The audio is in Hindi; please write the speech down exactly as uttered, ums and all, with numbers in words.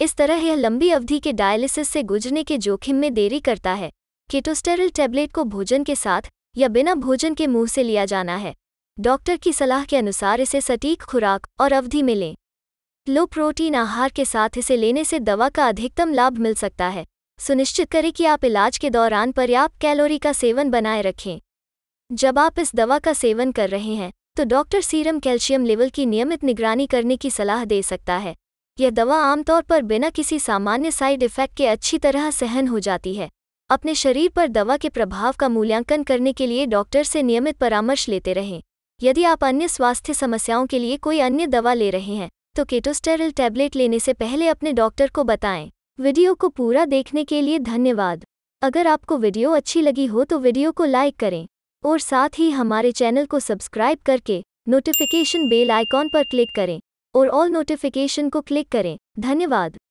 इस तरह यह लंबी अवधि के डायलिसिस से गुजरने के जोखिम में देरी करता है। केटोस्टेरिल टैबलेट को भोजन के साथ या बिना भोजन के मुंह से लिया जाना है। डॉक्टर की सलाह के अनुसार इसे सटीक खुराक और अवधि में लें। लो प्रोटीन आहार के साथ इसे लेने से दवा का अधिकतम लाभ मिल सकता है। सुनिश्चित करें कि आप इलाज के दौरान पर्याप्त कैलोरी का सेवन बनाए रखें। जब आप इस दवा का सेवन कर रहे हैं तो डॉक्टर सीरम कैल्शियम लेवल की नियमित निगरानी करने की सलाह दे सकता है। यह दवा आमतौर पर बिना किसी सामान्य साइड इफेक्ट के अच्छी तरह सहन हो जाती है। अपने शरीर पर दवा के प्रभाव का मूल्यांकन करने के लिए डॉक्टर से नियमित परामर्श लेते रहें। यदि आप अन्य स्वास्थ्य समस्याओं के लिए कोई अन्य दवा ले रहे हैं तो केटोस्टेरिल टैबलेट लेने से पहले अपने डॉक्टर को बताएं। वीडियो को पूरा देखने के लिए धन्यवाद। अगर आपको वीडियो अच्छी लगी हो तो वीडियो को लाइक करें और साथ ही हमारे चैनल को सब्सक्राइब करके नोटिफिकेशन बेल आइकॉन पर क्लिक करें और ऑल नोटिफिकेशन को क्लिक करें। धन्यवाद।